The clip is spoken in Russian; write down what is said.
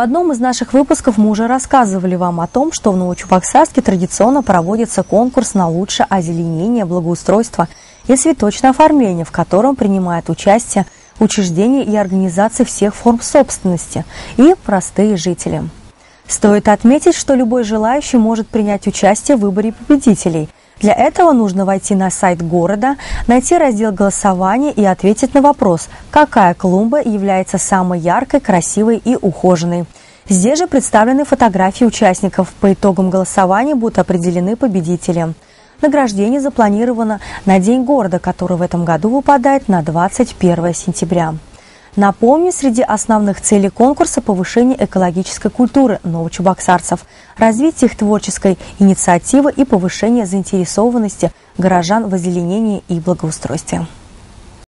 В одном из наших выпусков мы уже рассказывали вам о том, что в Новочебоксарске традиционно проводится конкурс на лучшее озеленение, благоустройство и цветочное оформление, в котором принимают участие учреждения и организации всех форм собственности и простые жители. Стоит отметить, что любой желающий может принять участие в выборе победителей. Для этого нужно войти на сайт города, найти раздел голосования и ответить на вопрос, какая клумба является самой яркой, красивой и ухоженной. Здесь же представлены фотографии участников. По итогам голосования будут определены победители. Награждение запланировано на День города, который в этом году выпадает на 21 сентября. Напомню, среди основных целей конкурса повышение экологической культуры новочебоксарцев, развитие их творческой инициативы и повышение заинтересованности горожан в озеленении и благоустройстве.